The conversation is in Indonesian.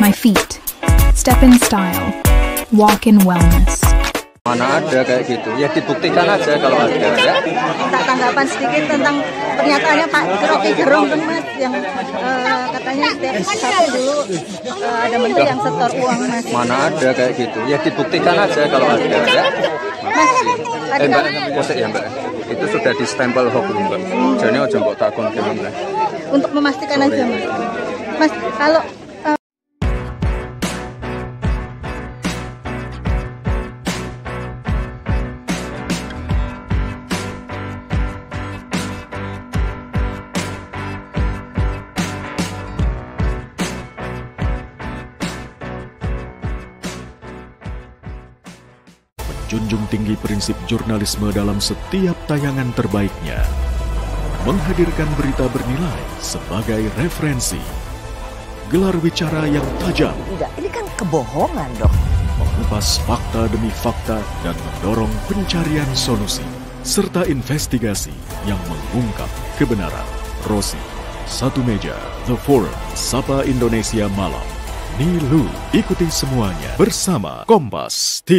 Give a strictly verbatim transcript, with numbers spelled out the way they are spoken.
My feet. Step in style. Walk in wellness. Mana ada kayak gitu, ya dibuktikan aja kalau ada ya. Minta tanggapan sedikit tentang pernyataannya Pak Rocky Gerung yang uh, katanya setiap satu dulu uh, ada menteri yang setor uang Mas. Mana ada kayak gitu, ya dibuktikan aja kalau ada ya. Mas, eh, Mbak, posek ya Mbak, itu sudah di stempel hoax Mbak, jadi aja mbok takon kemana. Untuk memastikan Sorry. aja Mas, Mas kalau junjung tinggi prinsip jurnalisme dalam setiap tayangan terbaiknya, menghadirkan berita bernilai sebagai referensi, gelar bicara yang tajam. Enggak, ini kan kebohongan dong. Mengupas fakta demi fakta dan mendorong pencarian solusi serta investigasi yang mengungkap kebenaran. Rosi, Satu Meja, The Forum, Sapa Indonesia Malam. Nilu, ikuti semuanya bersama Kompas T V.